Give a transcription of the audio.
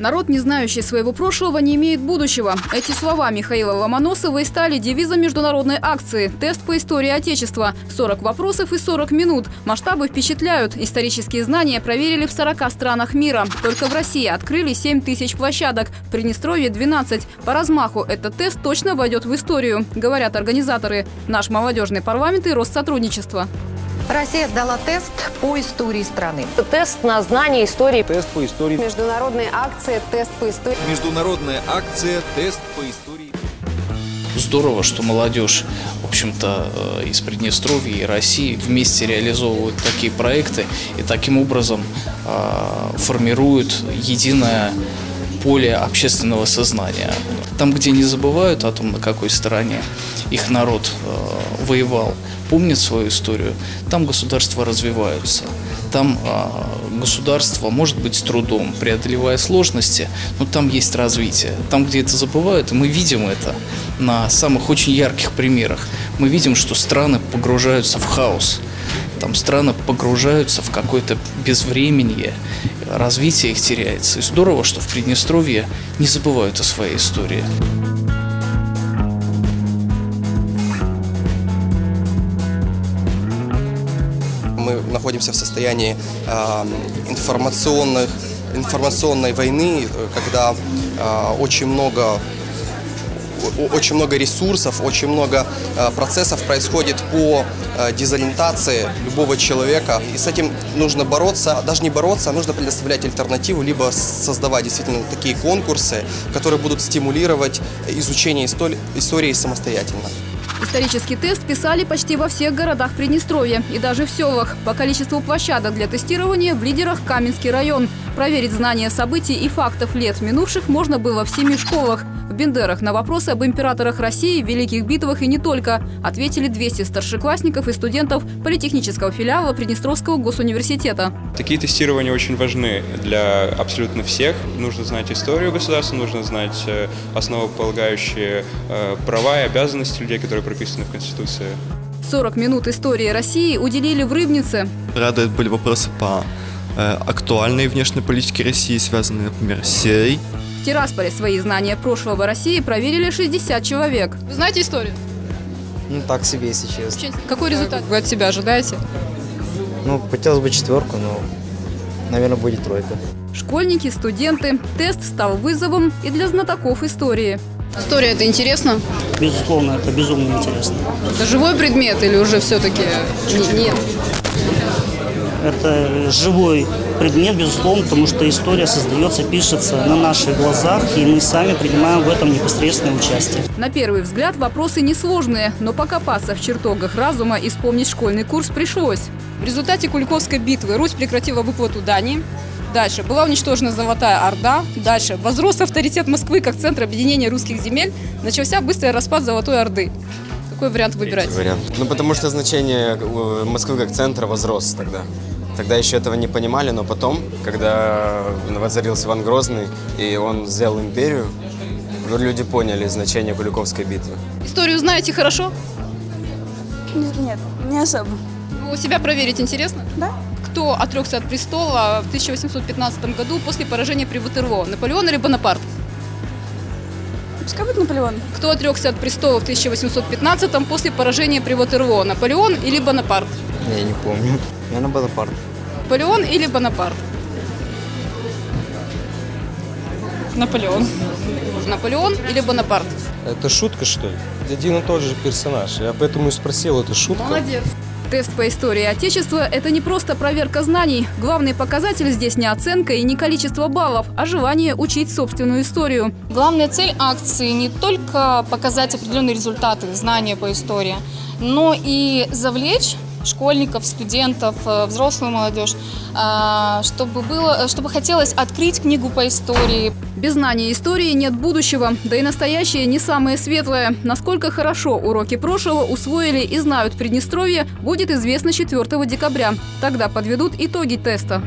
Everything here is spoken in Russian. Народ, не знающий своего прошлого, не имеет будущего. Эти слова Михаила Ломоносова и стали девизом международной акции «Тест по истории Отечества». 40 вопросов и 40 минут. Масштабы впечатляют. Исторические знания проверили в 40 странах мира. Только в России открыли 7 тысяч площадок, в Приднестровье – 12. По размаху этот тест точно войдет в историю, говорят организаторы. Наш молодежный парламент и Россотрудничество. Россия сдала тест по истории страны. Тест на знание истории. Тест по истории. Международная акция «Тест по истории». Международная акция «Тест по истории». Здорово, что молодежь, в общем-то, из Приднестровья и России вместе реализовывают такие проекты и таким образом формируют единое поле общественного сознания. Там, где не забывают о том, на какой стороне их народ воевал, помнят свою историю, там государства развиваются. Там государство, может быть, с трудом, преодолевая сложности, но там есть развитие. Там, где это забывают, мы видим это на самых очень ярких примерах. Мы видим, что страны погружаются в хаос, там страны погружаются в какое-то безвременье, развитие их теряется. И здорово, что в Приднестровье не забывают о своей истории. Мы находимся в состоянии информационной войны, когда очень много ресурсов, очень много процессов происходит по дезориентации любого человека. И с этим нужно бороться, даже не бороться, а нужно предоставлять альтернативу, либо создавать действительно такие конкурсы, которые будут стимулировать изучение истории самостоятельно. Исторический тест писали почти во всех городах Приднестровья и даже в селах. По количеству площадок для тестирования в лидерах Каменский район. Проверить знания событий и фактов лет минувших можно было в 7 школах. В Бендерах на вопросы об императорах России, великих битвах и не только ответили 200 старшеклассников и студентов политехнического филиала Приднестровского госуниверситета. Такие тестирования очень важны для абсолютно всех. Нужно знать историю государства, нужно знать основополагающие права и обязанности людей, которые прописаны в Конституции. 40 минут истории России уделили в Рыбнице. Радуют были вопросы по актуальной внешней политике России, связанной, например, с Сирией. В Тирасполе свои знания прошлого России проверили 60 человек. Вы знаете историю? Ну, так себе, если честно. Какой результат вы от себя ожидаете? Ну, хотелось бы 4, но, наверное, будет тройка. Школьники, студенты. Тест стал вызовом и для знатоков истории. История – это интересно? Безусловно, это безумно интересно. Это живой предмет или уже все-таки нет? Это живой предмет, безусловно, потому что история создается, пишется на наших глазах, и мы сами принимаем в этом непосредственное участие. На первый взгляд вопросы несложные, но покопаться в чертогах разума и вспомнить школьный курс пришлось. В результате Куликовской битвы Русь прекратила выплату дани. Дальше была уничтожена Золотая Орда. Дальше возрос авторитет Москвы как центр объединения русских земель. Начался быстрый распад Золотой Орды. Какой вариант выбирать? Вариант. Ну, потому что значение Москвы как центра возрос тогда. Тогда еще этого не понимали, но потом, когда воцарился Иван Грозный, и он взял империю, люди поняли значение Куликовской битвы. Историю знаете хорошо? Нет, не особо. Ну, себя проверить интересно? Да. Кто отрекся от престола в 1815 году после поражения при Ватерлоо? Наполеон или Бонапарт? Пускай будет Наполеон. Кто отрекся от престола в 1815-м после поражения при Ватерлоо? Наполеон или Бонапарт? Я не помню. Я на Бонапарт. Наполеон или Бонапарт? Наполеон. Наполеон или Бонапарт? Это шутка, что ли? Один и тот же персонаж. Я поэтому и спросил, это шутка. Молодец. Тест по истории Отечества – это не просто проверка знаний. Главный показатель здесь не оценка и не количество баллов, а желание учить собственную историю. Главная цель акции – не только показать определенные результаты знания по истории, но и завлечь школьников, студентов, взрослую молодежь, чтобы хотелось открыть книгу по истории. Без знания истории нет будущего, да и настоящее не самое светлое. Насколько хорошо уроки прошлого усвоили и знают Приднестровье, будет известно 4 декабря. Тогда подведут итоги теста.